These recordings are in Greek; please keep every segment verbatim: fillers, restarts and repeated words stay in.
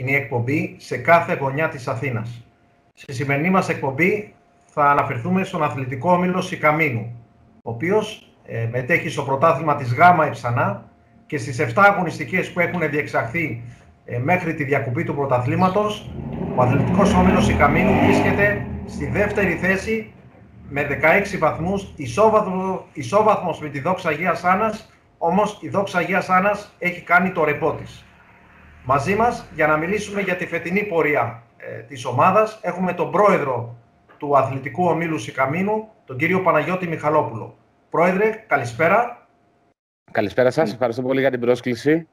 είναι η εκπομπή σε κάθε γωνιά της Αθήνας. Στη σημερινή μας εκπομπή θα αναφερθούμε στον Αθλητικό Όμιλο Συκαμίνου, ο οποίος ε, μετέχει στο πρωτάθλημα της ΓΑΜΑ ΕΨΑΝΑ και στις επτά αγωνιστικές που έχουν διεξαχθεί ε, μέχρι τη διακοπή του πρωταθλήματος, ο Αθλητικός Όμιλος Συκαμίνου βρίσκεται στη δεύτερη θέση με δεκαέξι βαθμούς, ισόβαθμο, ισόβαθμος με τη Δόξα Αγίας Άννας, όμως η Δόξα Αγίας Άννας έχει κάνει το ρεπό της. Μαζί μας, για να μιλήσουμε για τη φετινή πορεία ε, της ομάδας, έχουμε τον πρόεδρο του Αθλητικού Ομίλου Συκαμίνου, τον κύριο Παναγιώτη Μιχαλόπουλο. Πρόεδρε, καλησπέρα. Καλησπέρα σας, ευχαριστώ πολύ για την πρόσκληση.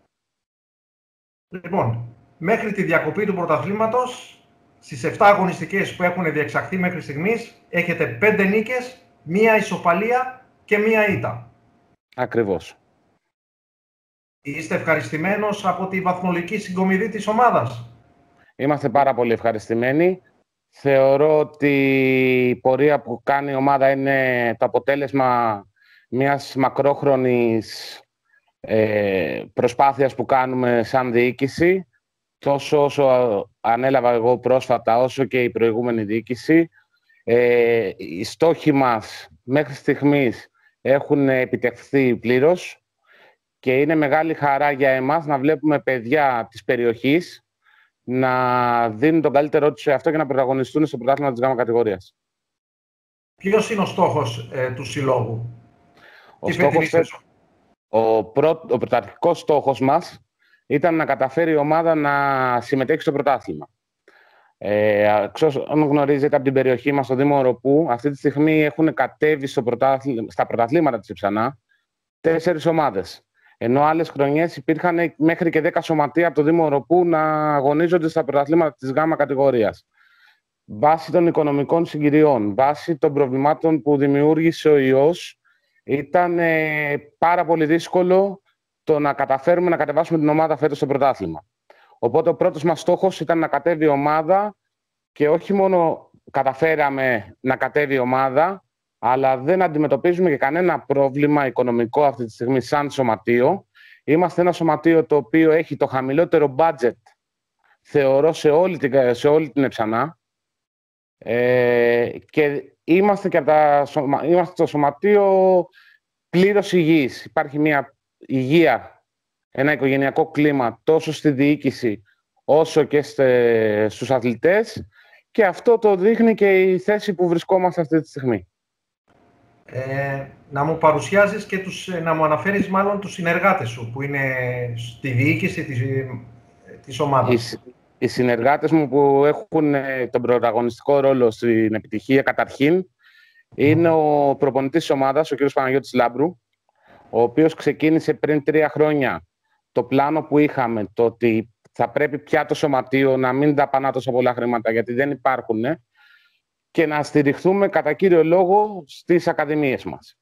Λοιπόν, μέχρι τη διακοπή του πρωταθλήματος, στις επτά αγωνιστικές που έχουν διεξαχθεί μέχρι στιγμής, έχετε πέντε νίκες, μία ισοπαλία και μία ήττα. Ακριβώς. Είστε ευχαριστημένος από τη βαθμολογική συγκομιδή της ομάδας? Είμαστε πάρα πολύ ευχαριστημένοι. Θεωρώ ότι η πορεία που κάνει η ομάδα είναι το αποτέλεσμα μιας μακρόχρονης ε, προσπάθειας που κάνουμε σαν διοίκηση, τόσο όσο ανέλαβα εγώ πρόσφατα, όσο και η προηγούμενη διοίκηση. Ε, οι στόχοι μας μέχρι στιγμής έχουν επιτευχθεί πλήρως και είναι μεγάλη χαρά για εμάς να βλέπουμε παιδιά της περιοχής να δίνουν τον καλύτερό τους σε αυτό και να πρωταγωνιστούν στο πρωτάθλημα της ΓΑΜΑ κατηγορίας. Ποιος είναι ο στόχος ε, του συλλόγου? Ο, στόχος, ο, πρω, ο πρωταρχικός στόχος μας ήταν να καταφέρει η ομάδα να συμμετέχει στο πρωτάθλημα. Ε, αν γνωρίζετε από την περιοχή μας, στο Δήμο Ωρωπού, αυτή τη στιγμή έχουν κατέβει στο πρωτάθλημα, στα πρωταθλήματα της ΕΨΑΝΑ τέσσερις ομάδες. Ενώ άλλες χρονιές υπήρχαν μέχρι και δέκα σωματεία από το Δήμο Ωρωπού να αγωνίζονται στα πρωταθλήματα της ΓΑΜΑ κατηγορίας. Βάσει των οικονομικών συγκυριών, βάσει των προβλημάτων που δημιούργησε ο ιός, ήταν ε, πάρα πολύ δύσκολο το να καταφέρουμε να κατεβάσουμε την ομάδα φέτος στο πρωτάθλημα. Οπότε ο πρώτος μας στόχος ήταν να κατέβει η ομάδα και όχι μόνο καταφέραμε να κατέβει η ομάδα, αλλά δεν αντιμετωπίζουμε και κανένα πρόβλημα οικονομικό αυτή τη στιγμή σαν σωματείο. Είμαστε ένα σωματείο το οποίο έχει το χαμηλότερο budget, θεωρώ, σε όλη την, σε όλη την ΕΨΑΝΑ, ε, και είμαστε, και τα, είμαστε το σωματείο πλήρως υγιής. Υπάρχει μια υγεία, ένα οικογενειακό κλίμα τόσο στη διοίκηση όσο και στε, στους αθλητές, και αυτό το δείχνει και η θέση που βρισκόμαστε αυτή τη στιγμή. Ε, να μου παρουσιάζεις και τους, να μου αναφέρεις μάλλον τους συνεργάτες σου που είναι στη διοίκηση της, της ομάδας. Οι, οι συνεργάτες μου που έχουν τον πρωταγωνιστικό ρόλο στην επιτυχία καταρχήν είναι ο προπονητής της ομάδας, ο κ. Παναγιώτης Λάμπρου, ο οποίος ξεκίνησε πριν τρία χρόνια το πλάνο που είχαμε, το ότι θα πρέπει πια το σωματείο να μην δαπανά τόσο πολλά χρήματα, γιατί δεν υπάρχουν, και να στηριχθούμε κατά κύριο λόγο στις ακαδημίες μας.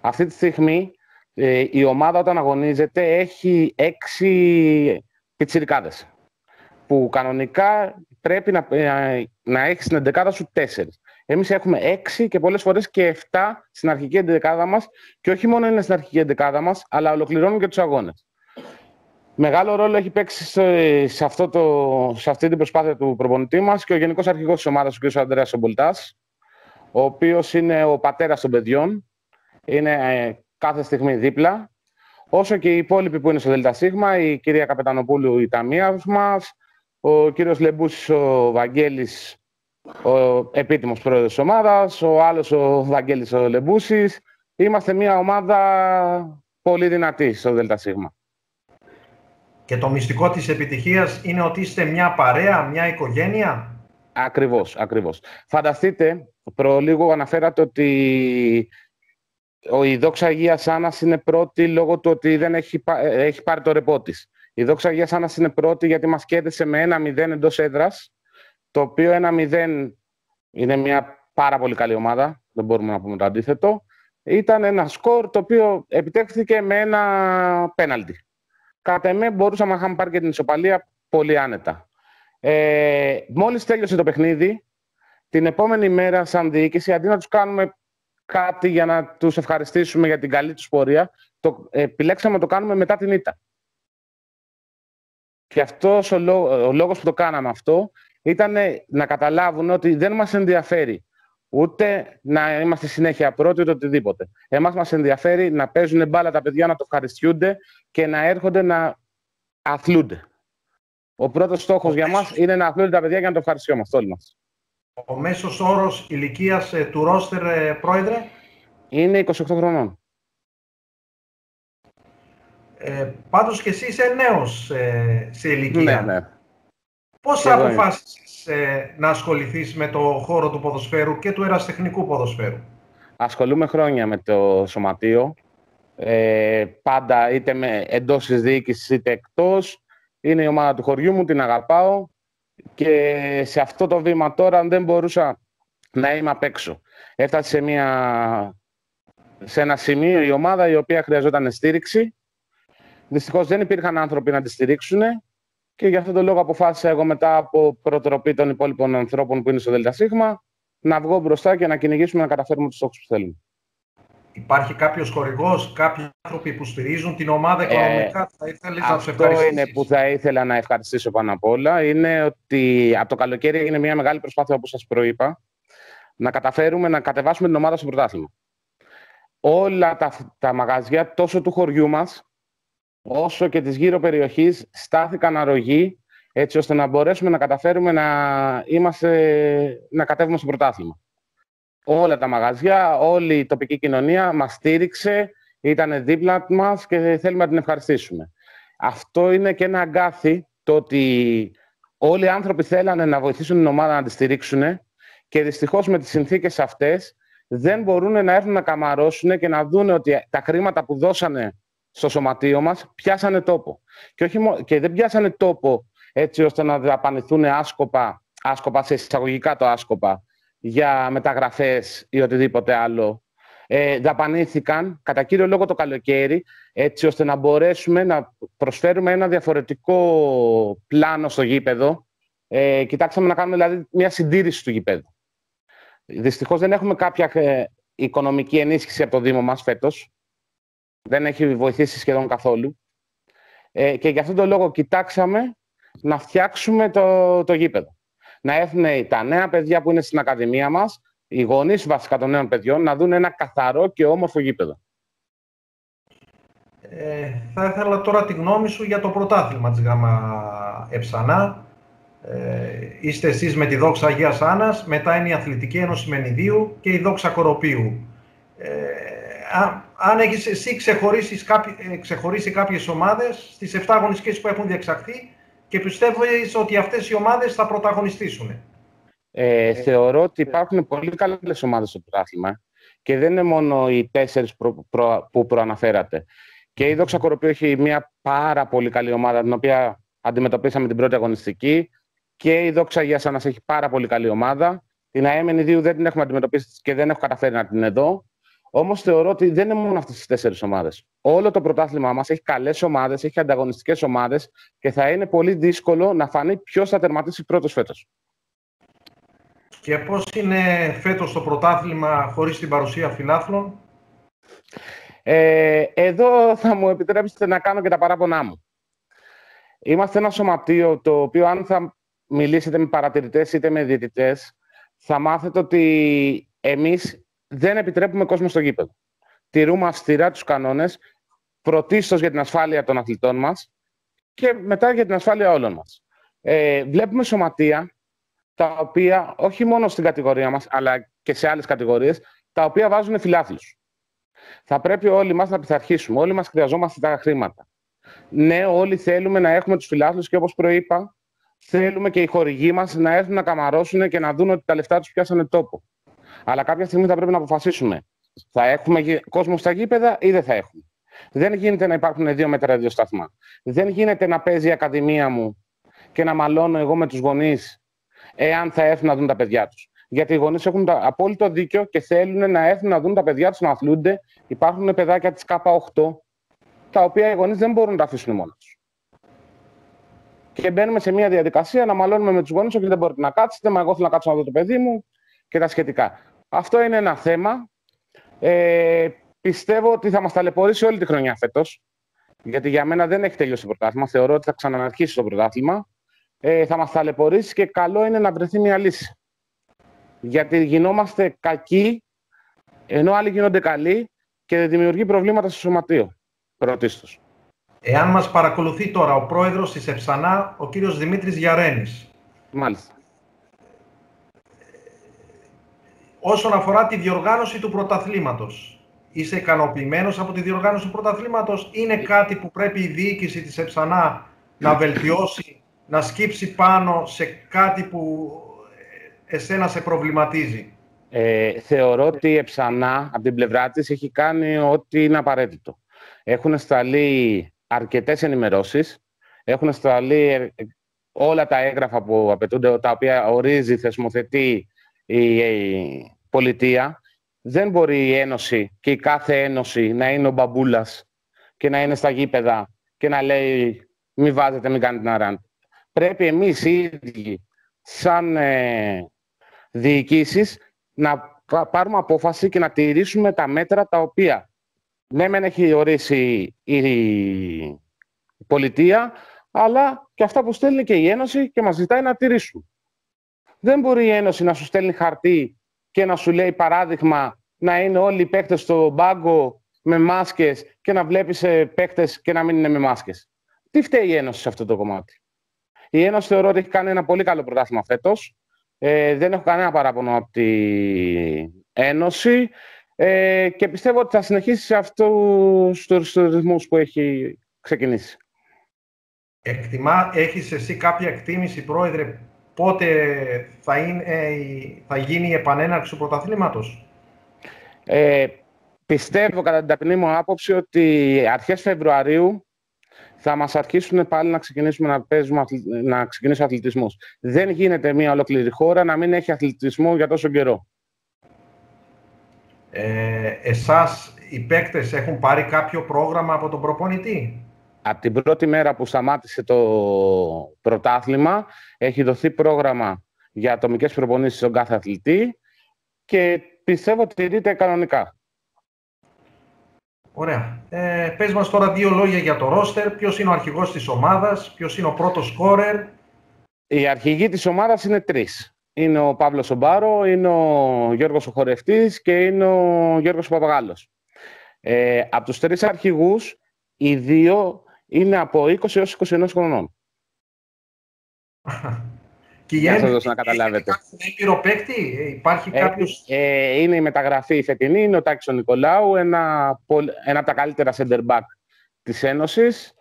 Αυτή τη στιγμή ε, η ομάδα όταν αγωνίζεται έχει έξι πιτσιρικάδες, που κανονικά πρέπει να, ε, να έχει στην εντεκάδα σου τέσσερις. Εμείς έχουμε έξι και πολλές φορές και εφτά στην αρχική εντεκάδα μας, και όχι μόνο είναι στην αρχική εντεκάδα μας, αλλά ολοκληρώνουν και τους αγώνες. Μεγάλο ρόλο έχει παίξει σε, σε, αυτό το, σε αυτή την προσπάθεια του προπονητή μας και ο Γενικός Αρχηγός της ομάδας, ο κ. Ανδρέας Ομπολτάς, ο οποίος είναι ο πατέρας των παιδιών, είναι ε, κάθε στιγμή δίπλα, όσο και οι υπόλοιποι που είναι στο ΔΣ, η κυρία Καπετανοπούλου, η ταμεία μας, ο κύριος Λεμπούσης, ο Βαγγέλης, ο επίτιμος πρόεδρος της ομάδας, ο άλλος ο Βαγγέλης ο Λεμπούσης. Είμαστε μια ομάδα πολύ δυνατή στο ΔΣ. Και το μυστικό της επιτυχίας είναι ότι είστε μια παρέα, μια οικογένεια. Ακριβώς, ακριβώς. Φανταστείτε, προλίγο αναφέρατε ότι η Δόξα Αγίας Άννας είναι πρώτη λόγω του ότι δεν έχει, έχει πάρει το ρεπό της. Η Δόξα Αγίας Άννας είναι πρώτη γιατί μας κέρδισε με ένα μηδέν εντός έδρας, το οποίο ένα μηδέν είναι μια πάρα πολύ καλή ομάδα, δεν μπορούμε να πούμε το αντίθετο. Ήταν ένα σκορ το οποίο επιτέχθηκε με ένα πέναλτι. Κατά εμέ μπορούσαμε να είχαμε πάρει και την ισοπαλία πολύ άνετα. Ε, μόλις τέλειωσε το παιχνίδι, την επόμενη μέρα σαν διοίκηση, αντί να τους κάνουμε κάτι για να τους ευχαριστήσουμε για την καλή τους πορεία, το, επιλέξαμε να το κάνουμε μετά την ήττα. Και αυτός ο, λό, ο λόγος που το κάναμε αυτό ήταν να καταλάβουν ότι δεν μας ενδιαφέρει ούτε να είμαστε συνέχεια πρώτοι, ούτε οτιδήποτε. Εμάς μας ενδιαφέρει να παίζουν μπάλα τα παιδιά, να το ευχαριστιούνται και να έρχονται να αθλούνται. Ο πρώτος στόχος ο για μέσος... μας είναι να αθλούνται τα παιδιά και να το ευχαριστιόμαστε όλοι μας. Ο μέσος όρος ηλικίας ε, του ρόστερ, ε, πρόεδρε, είναι είκοσι οκτώ χρονών. Ε, πάντως και εσύ είσαι νέος ε, σε ηλικία. Ναι, ναι. Πώς αποφάσισες ε, να ασχοληθείς με το χώρο του ποδοσφαίρου και του ερασιτεχνικού ποδοσφαίρου? Ασχολούμαι χρόνια με το σωματείο. Ε, πάντα είτε με εντός της διοίκησης είτε εκτός. Είναι η ομάδα του χωριού μου, την αγαπάω. Και σε αυτό το βήμα τώρα δεν μπορούσα να είμαι απ' έξω. Έφτασε σε, μια... σε ένα σημείο η ομάδα η οποία χρειαζόταν στήριξη. Δυστυχώς δεν υπήρχαν άνθρωποι να τη στηρίξουν και γι' αυτόν τον λόγο αποφάσισα εγώ μετά από προτροπή των υπόλοιπων ανθρώπων που είναι στο ΔΣ να βγω μπροστά και να κυνηγήσουμε να καταφέρουμε τους στόχους που θέλουμε. Υπάρχει κάποιος χορηγός, κάποιοι άνθρωποι που στηρίζουν την ομάδα οικονομικά? Ε, θα ήθελες να τους ευχαριστήσεις? Αυτό είναι που θα ήθελα να ευχαριστήσω πάνω απ' όλα. Είναι ότι από το καλοκαίρι έγινε μια μεγάλη προσπάθεια, όπως σας προείπα, να καταφέρουμε να κατεβάσουμε την ομάδα στο πρωτάθλημα. Όλα τα, τα μαγαζιά τόσο του χωριού μας, όσο και της γύρω περιοχής, στάθηκαν αρρωγοί, έτσι ώστε να μπορέσουμε να καταφέρουμε να, είμαστε, να κατέβουμε στο πρωτάθλημα. Όλα τα μαγαζιά, όλη η τοπική κοινωνία μας στήριξε, ήταν δίπλα μας και θέλουμε να την ευχαριστήσουμε. Αυτό είναι και ένα αγκάθι, το ότι όλοι οι άνθρωποι θέλανε να βοηθήσουν την ομάδα, να τη στηρίξουν και δυστυχώς με τις συνθήκες αυτές δεν μπορούν να έρθουν να καμαρώσουν και να δουν ότι τα χρήματα που δώσανε στο σωματείο μας πιάσανε τόπο. Και, όχι μο... και δεν πιάσανε τόπο έτσι ώστε να δαπανηθούν άσκοπα, άσκοπα σε εισαγωγικά το άσκοπα, για μεταγραφές ή οτιδήποτε άλλο. Ε, δαπανήθηκαν κατά κύριο λόγο το καλοκαίρι, έτσι ώστε να μπορέσουμε να προσφέρουμε ένα διαφορετικό πλάνο στο γήπεδο. Ε, κοιτάξαμε να κάνουμε δηλαδή μια συντήρηση του γήπεδου. Δυστυχώς δεν έχουμε κάποια οικονομική ενίσχυση από το Δήμο μας φέτος. Δεν έχει βοηθήσει σχεδόν καθόλου. Ε, και γι' αυτόν τον λόγο κοιτάξαμε να φτιάξουμε το, το γήπεδο. Να έρθουν τα νέα παιδιά που είναι στην Ακαδημία μας, οι γονείς βασικά των νέων παιδιών, να δουν ένα καθαρό και όμορφο γήπεδο. Ε, θα ήθελα τώρα τη γνώμη σου για το πρωτάθλημα της ΓΑΜΑ ΕΨΑΝΑ. Ε, είστε εσείς με τη Δόξα Αγίας Άννας, μετά είναι η Αθλητική Ένωση Μενιδίου και η Δόξα Κοροπίου. Ε, α, αν έχεις εσύ ξεχωρίσει, κάποι, ξεχωρίσει κάποιες ομάδες στις εφτά αγωνιστικές που έχουν διεξαχθεί, και πιστεύω ότι αυτές οι ομάδες θα πρωταγωνιστήσουν. Ε, θεωρώ ότι υπάρχουν πολύ καλές ομάδες στο πρωτάθλημα και δεν είναι μόνο οι τέσσερις προ, προ, που προαναφέρατε. Και η Δόξα Κοροπίου έχει μια πάρα πολύ καλή ομάδα, την οποία αντιμετωπίσαμε την πρώτη αγωνιστική. Και η Δόξα Αγίας Άννας έχει πάρα πολύ καλή ομάδα. Την ΑΕΜΕΝΙΔΙΟΥ δεν την έχουμε αντιμετωπίσει και δεν έχω καταφέρει να την εδώ. Όμως θεωρώ ότι δεν είναι μόνο αυτές τις τέσσερις ομάδες. Όλο το πρωτάθλημά μας έχει καλές ομάδες, έχει ανταγωνιστικές ομάδες και θα είναι πολύ δύσκολο να φανεί ποιος θα τερματίσει πρώτος φέτος. Και πώς είναι φέτος το πρωτάθλημα χωρίς την παρουσία φιλάθλων? Ε, εδώ θα μου επιτρέψετε να κάνω και τα παράπονά μου. Είμαστε ένα σωματείο το οποίο, αν θα μιλήσετε με παρατηρητές είτε με διαιτητές, θα μάθετε ότι εμείς δεν επιτρέπουμε κόσμο στο γήπεδο. Τηρούμε αυστηρά τους κανόνες, πρωτίστως για την ασφάλεια των αθλητών μας και μετά για την ασφάλεια όλων μας. Ε, βλέπουμε σωματεία, τα οποία όχι μόνο στην κατηγορία μας, αλλά και σε άλλες κατηγορίες, τα οποία βάζουν φιλάθλους. Θα πρέπει όλοι μας να πειθαρχήσουμε, όλοι μας χρειαζόμαστε τα χρήματα. Ναι, όλοι θέλουμε να έχουμε τους φιλάθλους και όπως προείπα, θέλουμε και οι χορηγοί μας να έρθουν να καμαρώσουν και να δουν ότι τα λεφτά τους πιάσανε τόπο. Αλλά κάποια στιγμή θα πρέπει να αποφασίσουμε, θα έχουμε κόσμο στα γήπεδα ή δεν θα έχουμε. Δεν γίνεται να υπάρχουν δύο μέτρα, δύο σταθμά. Δεν γίνεται να παίζει η ακαδημία μου και να μαλώνω εγώ με τους γονείς, εάν θα έρθουν να δουν τα παιδιά τους. Γιατί οι γονείς έχουν το απόλυτο δίκιο και θέλουν να έρθουν να δουν τα παιδιά τους να αθλούνται. Υπάρχουν παιδάκια της ΚΑΠΑ οκτώ, τα οποία οι γονείς δεν μπορούν να τα αφήσουν μόνο τους. Και μπαίνουμε σε μια διαδικασία να μαλώνουμε με τους γονείς ότι δεν μπορείτε να κάτσετε, μα εγώ θέλω να κάτσω να δω το παιδί μου και τα σχετικά. Αυτό είναι ένα θέμα. Ε, πιστεύω ότι θα μας ταλαιπωρήσει όλη τη χρονιά φέτος. Γιατί για μένα δεν έχει τελειώσει το πρωτάθλημα. Θεωρώ ότι θα ξαναρχίσει το πρωτάθλημα. Ε, θα μας ταλαιπωρήσει και καλό είναι να βρεθεί μια λύση. Γιατί γινόμαστε κακοί, ενώ άλλοι γίνονται καλοί και δημιουργεί προβλήματα στο σωματείο. Πρωτίστως. Εάν μας παρακολουθεί τώρα ο πρόεδρος της ΕΠΣΑΝΑ, ο κύριος Δημήτρης Γιαρένης. Μάλιστα. Όσον αφορά τη διοργάνωση του πρωταθλήματος, είσαι ικανοποιημένος από τη διοργάνωση του πρωταθλήματος? Είναι κάτι που πρέπει η διοίκηση της ΕΠΣΑΝΑ να βελτιώσει, να σκύψει πάνω σε κάτι που εσένα σε προβληματίζει? Ε, θεωρώ ότι η ΕΠΣΑΝΑ από την πλευρά της έχει κάνει ό,τι είναι απαραίτητο. Έχουν σταλεί αρκετές ενημερώσεις, έχουν σταλεί όλα τα έγγραφα που απαιτούνται, τα οποία ορίζει, θεσμοθετεί η, η πολιτεία. Δεν μπορεί η Ένωση και η κάθε Ένωση να είναι ο μπαμπούλας και να είναι στα γήπεδα και να λέει μη βάζετε, μη κάνετε να ράντε. Πρέπει εμείς οι ίδιοι σαν ε, διοικήσεις να πάρουμε απόφαση και να τηρήσουμε τα μέτρα τα οποία ναι μεν έχει ορίσει η πολιτεία, αλλά και αυτά που στέλνει και η Ένωση και μας ζητάει να τηρήσουμε. Δεν μπορεί η Ένωση να σου στέλνει χαρτί και να σου λέει παράδειγμα να είναι όλοι οι παίκτες στον πάγκο με μάσκες και να βλέπεις παίκτες και να μην είναι με μάσκες. Τι φταίει η Ένωση σε αυτό το κομμάτι? Η Ένωση θεωρώ ότι έχει κάνει ένα πολύ καλό πρωτάθλημα φέτος. Ε, δεν έχω κανένα παράπονο από την Ένωση. Ε, και πιστεύω ότι θα συνεχίσει σε αυτούς τους ρυθμούς που έχει ξεκινήσει. Εκτιμά, έχεις εσύ κάποια εκτίμηση, πρόεδρε, πότε θα, είναι, ε, θα γίνει η επανέναρξη του πρωταθλήματος? Ε, πιστεύω, κατά την ταπεινή μου άποψη, ότι αρχές Φεβρουαρίου θα μας αρχίσουν πάλι να ξεκινήσουμε να παίζουμε, να ξεκινήσει ο αθλητισμός. Δεν γίνεται μια ολόκληρη χώρα να μην έχει αθλητισμό για τόσο καιρό. Ε, εσάς οι παίκτες έχουν πάρει κάποιο πρόγραμμα από τον προπονητή? Από την πρώτη μέρα που σταμάτησε το πρωτάθλημα έχει δοθεί πρόγραμμα για ατομικές προπονήσεις στον κάθε αθλητή και πιστεύω ότι τηρείται κανονικά. Ωραία. Ε, πες μας τώρα δύο λόγια για το ρόστερ. Ποιος είναι ο αρχηγός της ομάδας, ποιος είναι ο πρώτος σκόρερ? Οι αρχηγοί της ομάδας είναι τρεις. Είναι ο Παύλος Σομπάρο, είναι ο Γιώργος Χορευτής και είναι ο Γιώργος Παπαγάλος. Ε, από τους τρεις αρχηγούς, οι δύο είναι από είκοσι έως είκοσι ένα χρονών. Και για να σας καταλάβετε. Υπάρχει παίκτη, υπάρχει κάποιος... Ε, ε, είναι η μεταγραφή η φετινή, είναι ο Τάκης ο Νικολάου, ένα, ένα από τα καλύτερα center back της Ένωσης.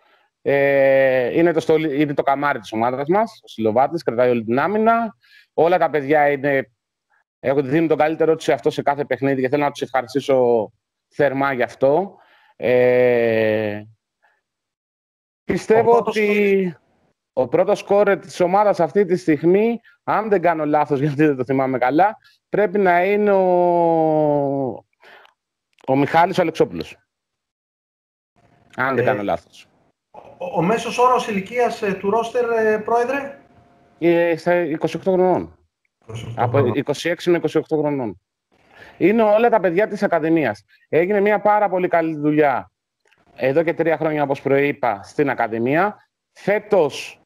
Ε, είναι, το στολί, είναι το καμάρι της ομάδας μας, ο Σιλοβάτης, κρατάει όλη την άμυνα. Όλα τα παιδιά είναι, δίνουν τον καλύτερό τους σε αυτό σε κάθε παιχνίδι και θέλω να τους ευχαριστήσω θερμά γι' αυτό. Ε, πιστεύω ο ότι σκόρες. Ο πρώτος σκόρερ της ομάδας αυτή τη στιγμή, αν δεν κάνω λάθος γιατί δεν το θυμάμαι καλά, πρέπει να είναι ο, ο Μιχάλης Αλεξόπουλος. Αν ε, δεν κάνω λάθος. Ο, ο μέσος όρος ηλικίας ε, του ρόστερ, ε, πρόεδρε? Στα είκοσι οκτώ χρονών. Από είκοσι έξι με είκοσι οκτώ χρονών. Είναι όλα τα παιδιά της Ακαδημίας. Έγινε μια πάρα πολύ καλή δουλειά εδώ και τρία χρόνια, όπως προείπα, στην Ακαδημία. Φέτος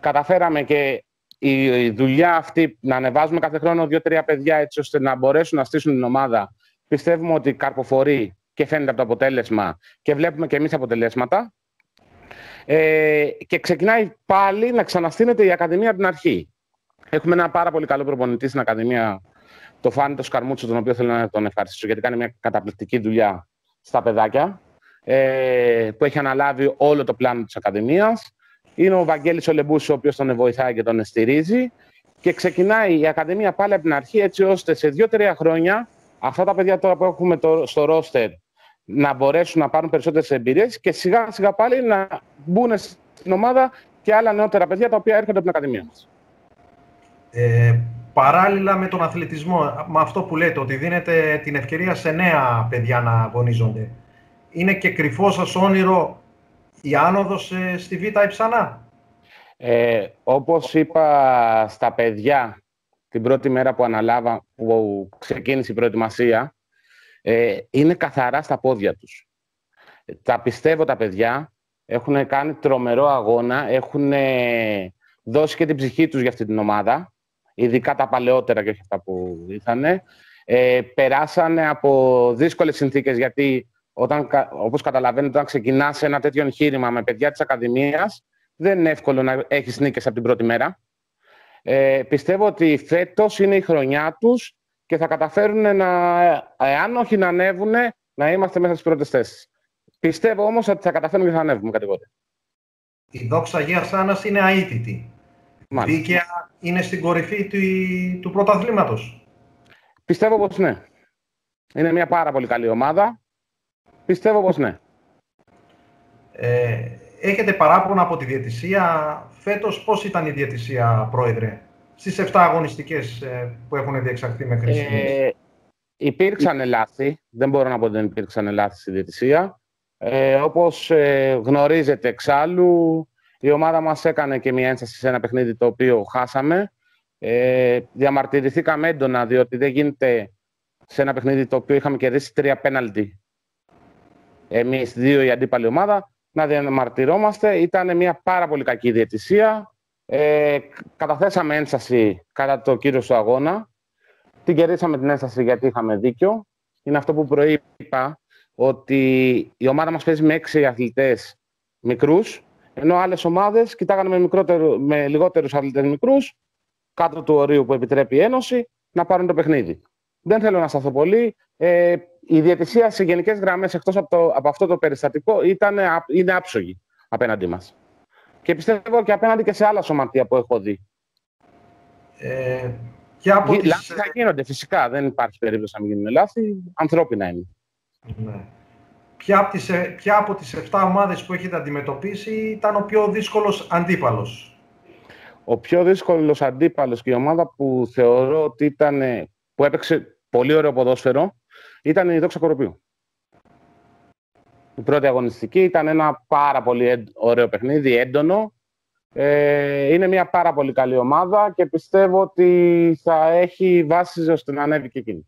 καταφέραμε και η δουλειά αυτή να ανεβάζουμε κάθε χρόνο δύο-τρία παιδιά έτσι ώστε να μπορέσουν να στήσουν την ομάδα. Πιστεύουμε ότι καρποφορεί και φαίνεται από το αποτέλεσμα και βλέπουμε και εμείς αποτελέσματα. Ε, και ξεκινάει πάλι να ξαναστείνεται η Ακαδημία από την αρχή. Έχουμε ένα πάρα πολύ καλό προπονητή στην Ακαδημία, το Φάνη τον Σκαρμούτσο, τον οποίο θέλω να τον ευχαριστήσω γιατί κάνει μια καταπληκτική δουλειά στα παιδάκια, ε, που έχει αναλάβει όλο το πλάνο της Ακαδημίας. Είναι ο Βαγγέλης ο Λεμπούσης, ο οποίος τον βοηθάει και τον στηρίζει. Και ξεκινάει η Ακαδημία πάλι από την αρχή, έτσι ώστε σε δύο-τρία χρόνια αυτά τα παιδιά τώρα που έχουμε το, στο ρόστερ να μπορέσουν να πάρουν περισσότερες εμπειρίες και σιγά σιγά πάλι να μπουν στην ομάδα και άλλα νεότερα παιδιά τα οποία έρχονται από την Ακαδημία μας. Ε, παράλληλα με τον αθλητισμό, με αυτό που λέτε, ότι δίνετε την ευκαιρία σε νέα παιδιά να αγωνίζονται, είναι και κρυφό σας όνειρο η άνοδος ε, στη Β' Εψανά? Ε, όπως είπα στα παιδιά την πρώτη μέρα που αναλάβα, που ξεκίνησε η προετοιμασία, είναι καθαρά στα πόδια τους. Τα πιστεύω τα παιδιά, Έχουν κάνει τρομερό αγώνα, έχουν δώσει και την ψυχή τους για αυτή την ομάδα, ειδικά τα παλαιότερα και όχι αυτά που ήρθανε. Ε, περάσανε από δύσκολες συνθήκες, γιατί όταν, όπως καταλαβαίνετε, όταν ξεκινάς ένα τέτοιο εγχείρημα με παιδιά της Ακαδημίας, δεν είναι εύκολο να έχεις νίκες από την πρώτη μέρα. Ε, πιστεύω ότι φέτος είναι η χρονιά τους και θα καταφέρουν να, εάν όχι να ανέβουν, να είμαστε μέσα στις πρώτες θέσεις. Πιστεύω όμως ότι θα καταφέρουμε και θα ανέβουμε κατηγορία. Η Δόξα Αγίας Άννας είναι αίτητη. Μάλιστα. Δίκαια είναι στην κορυφή του, του πρωταθλήματος. Πιστεύω πως ναι. Είναι μια πάρα πολύ καλή ομάδα. Πιστεύω πως ναι. Ε, έχετε παράπονα από τη διαιτησία. Φέτος πώς ήταν η διαιτησία, πρόεδρε, στις επτά αγωνιστικές που έχουν διεξαχθεί μέχρι στιγμής? Ε, υπήρξαν λάθη. Δεν μπορώ να πω ότι δεν υπήρξαν λάθη στη διαιτησία. Ε, όπως ε, γνωρίζετε εξάλλου, η ομάδα μας έκανε και μια ένσταση σε ένα παιχνίδι το οποίο χάσαμε. Ε, διαμαρτυρηθήκαμε έντονα, διότι δεν γίνεται σε ένα παιχνίδι το οποίο είχαμε κερδίσει τρία πέναλτι. Εμείς δύο, η αντίπαλη ομάδα, να διαμαρτυρόμαστε. Ήταν μια πάρα πολύ κακή διαιτησία. Ε, καταθέσαμε ένσταση κατά το κύριο του αγώνα. Την κερδίσαμε την ένσταση γιατί είχαμε δίκιο. Είναι αυτό που προείπα, ότι η ομάδα μας παίζει με έξι αθλητές μικρούς, ενώ άλλες ομάδες κοιτάγανε με, μικρότερου, με λιγότερους αθλητές μικρούς, κάτω του ορίου που επιτρέπει η Ένωση, να πάρουν το παιχνίδι. Δεν θέλω να σταθώ πολύ. Ε, η διαιτησία σε γενικές γραμμές, εκτός από, το, από αυτό το περιστατικό, ήταν, είναι άψογη απέναντί μας. Και πιστεύω και απέναντι και σε άλλα σωματεία που έχω δει. Ε, και από Λάθη τις... θα γίνονται φυσικά. Δεν υπάρχει περίπτωση να μην γίνουν λάθη. Ανθρώπινα είναι. Ναι. Ποια από τις, ποια από τις επτά ομάδες που έχετε αντιμετωπίσει ήταν ο πιο δύσκολος αντίπαλος? Ο πιο δύσκολος αντίπαλος και η ομάδα που θεωρώ ότι ήταν, που έπαιξε πολύ ωραίο ποδόσφαιρο, ήταν η Δόξα Κοροπίου. Η πρώτη αγωνιστική ήταν ένα πάρα πολύ έντ, ωραίο παιχνίδι, έντονο. Ε, είναι μια πάρα πολύ καλή ομάδα και πιστεύω ότι θα έχει βάσεις ώστε να ανέβει και εκείνη.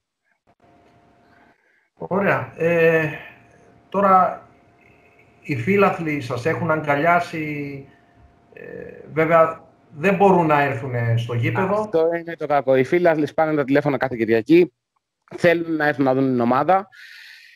Ωραία. Ε, τώρα οι φίλαθλοι σας έχουν αγκαλιάσει, ε, βέβαια δεν μπορούν να έρθουν στο γήπεδο. Αυτό είναι το κακό. Οι φίλαθλοι σπάνε τα τηλέφωνα κάθε Κυριακή, θέλουν να έρθουν να δουν την ομάδα.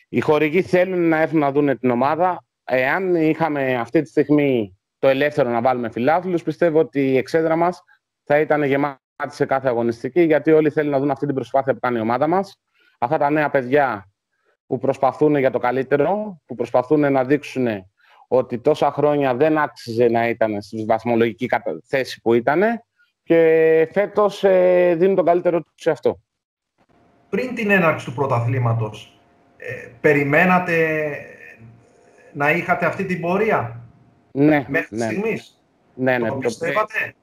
Οι χορηγοί θέλουν να έρθουν να δουν την ομάδα. Εάν είχαμε αυτή τη στιγμή το ελεύθερο να βάλουμε φιλάθλους, πιστεύω ότι η εξέδρα μας θα ήταν γεμάτη σε κάθε αγωνιστική, γιατί όλοι θέλουν να δουν αυτή την προσπάθεια που κάνει η ομάδα μας. Αυτά τα νέα παιδιά που προσπαθούν για το καλύτερο, που προσπαθούν να δείξουν ότι τόσα χρόνια δεν άξιζε να ήταν στη βαθμολογική θέση που ήταν, και φέτος ε, δίνουν τον καλύτερο τους σε αυτό. Πριν την έναρξη του πρωταθλήματος, ε, περιμένατε να είχατε αυτή την πορεία? Ναι, μέχρι ναι. Στιγμής. Ναι, ναι. Το πιστεύατε?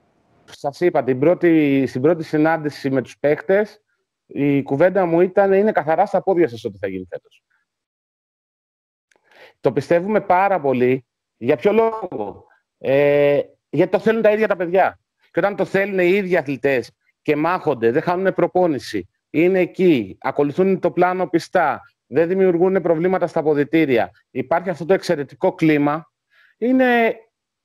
Σας είπα, την πρώτη, στην πρώτη συνάντηση με τους παίκτες, η κουβέντα μου ήταν, είναι καθαρά στα πόδια σας ότι θα γίνει φέτος. Το πιστεύουμε πάρα πολύ. Για ποιο λόγο? Ε, γιατί το θέλουν τα ίδια τα παιδιά. Και όταν το θέλουν οι ίδιοι αθλητές και μάχονται, δεν χάνουν προπόνηση, είναι εκεί, ακολουθούν το πλάνο πιστά, δεν δημιουργούν προβλήματα στα αποδυτήρια, υπάρχει αυτό το εξαιρετικό κλίμα, είναι,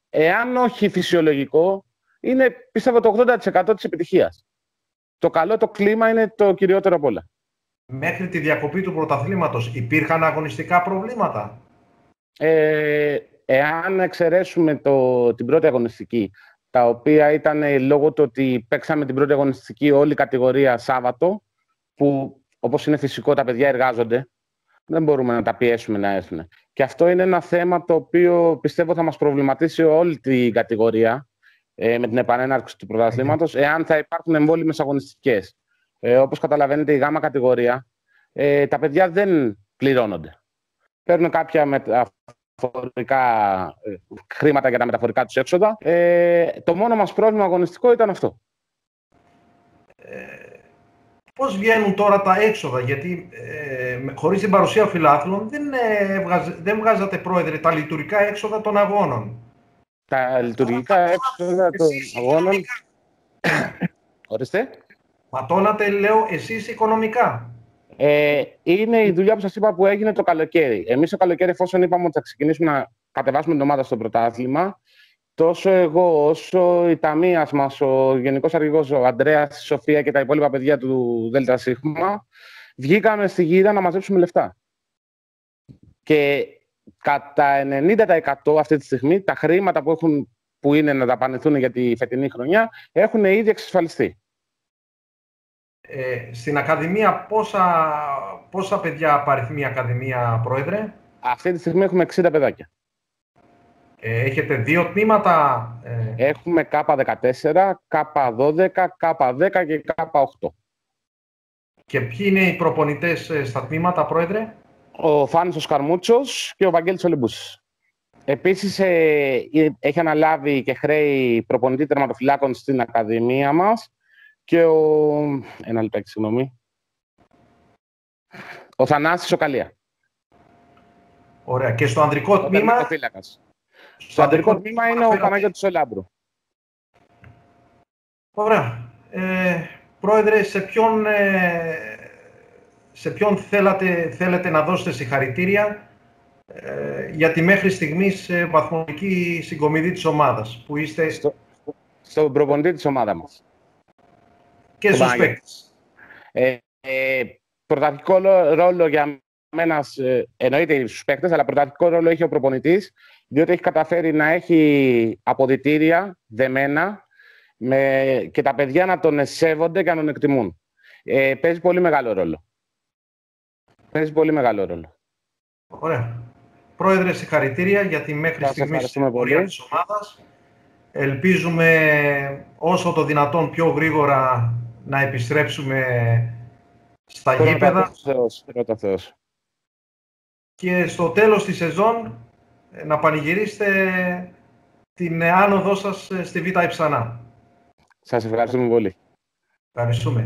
εάν όχι φυσιολογικό, είναι πιστεύω το ογδόντα τοις εκατό της επιτυχίας. Το καλό, το κλίμα είναι το κυριότερο απ' όλα. Μέχρι τη διακοπή του πρωταθλήματος υπήρχαν αγωνιστικά προβλήματα? Ε, εάν εξαιρέσουμε το, την πρώτη αγωνιστική, τα οποία ήταν λόγω του ότι παίξαμε την πρώτη αγωνιστική όλη κατηγορία Σάββατο, που όπως είναι φυσικό τα παιδιά εργάζονται, δεν μπορούμε να τα πιέσουμε να έρθουν. Και αυτό είναι ένα θέμα το οποίο πιστεύω θα μας προβληματίσει όλη την κατηγορία. Ε, με την επανέναρξη του πρωταθλήματος, εάν θα υπάρχουν εμβόλυμες αγωνιστικές. Ε, όπως καταλαβαίνετε, η ΓΑΜΑ κατηγορία, ε, τα παιδιά δεν πληρώνονται. Παίρνουν κάποια μεταφορικά ε, χρήματα για τα μεταφορικά τους έξοδα. Ε, το μόνο μας πρόβλημα αγωνιστικό ήταν αυτό. Ε, πώς βγαίνουν τώρα τα έξοδα? Γιατί ε, χωρίς την παρουσία φιλάθλων δεν, ε, δεν βγάζατε, πρόεδρε, τα λειτουργικά έξοδα των αγώνων. Τα λειτουργικά έξοδα των αγώνων. Ορίστε. Ματώνατε, λέω, εσείς οικονομικά. Ε, είναι η δουλειά που σας είπα που έγινε το καλοκαίρι. Εμείς το καλοκαίρι, εφόσον είπαμε ότι θα ξεκινήσουμε να κατεβάσουμε την ομάδα στο πρωτάθλημα, τόσο εγώ όσο η ταμείας μας, ο Γενικός Αρχηγός, ο Ανδρέας, η Σοφία και τα υπόλοιπα παιδιά του ΔΣ, βγήκαμε στη γύρα να μαζέψουμε λεφτά. Και κατά ενενήντα τοις εκατό αυτή τη στιγμή τα χρήματα που, έχουν, που είναι να δαπανηθούν για τη φετινή χρονιά έχουν ήδη εξασφαλιστεί. Ε, στην Ακαδημία πόσα, πόσα παιδιά απαριθμεί η Ακαδημία, Πρόεδρε? Αυτή τη στιγμή έχουμε εξήντα παιδάκια. Ε, έχετε δύο τμήματα? Ε... Έχουμε Κ δεκατέσσερα, Κ δώδεκα, Κ δέκα και Κ οκτώ. Και ποιοι είναι οι προπονητές στα τμήματα, Πρόεδρε? Ο Φάνης ο Σκαρμούτσος και ο Βαγγέλης ο Λεμπούσης. Επίσης, ε, έχει αναλάβει και χρέη προπονητή τερματοφυλάκων στην Ακαδημία μας και ο... Ένα λεπτά, συγγνώμη. Ο Θανάσης ο Καλία. Ωραία. Και στο ανδρικό τμήμα... Ο στο ανδρικό τμήμα είναι ο Παναγιώτης ο Λάμπρου. Ωραία. Ε, πρόεδρε, σε ποιον... Ε... σε ποιον θέλατε, θέλετε να δώσετε συγχαρητήρια ε, για τη μέχρι στιγμής ε, βαθμονική συγκομιδή της ομάδας, που είστε... Στο, στον προπονητή της ομάδα μας. Και στους παίκτες. Ε, ε, πρωταρχικό ρόλο για μένα, ε, εννοείται στους παίκτες, αλλά πρωταρχικό ρόλο έχει ο προπονητής, διότι έχει καταφέρει να έχει αποδυτήρια δεμένα με, και τα παιδιά να τον σέβονται και να τον εκτιμούν. Ε, παίζει πολύ μεγάλο ρόλο. Παίζει πολύ μεγάλο ρόλο. Ωραία. Πρόεδρε, συγχαρητήρια για τη μέχρι στιγμής στην πορεία της ομάδας. Ελπίζουμε όσο το δυνατόν πιο γρήγορα να επιστρέψουμε στα πρώτα γήπεδα. Πρώτα Θεός, πρώτα Θεός. Και στο τέλος της σεζόν να πανηγυρίσετε την άνοδό σας στη Β' Εψανά. Σας ευχαριστούμε πολύ. Ευχαριστούμε.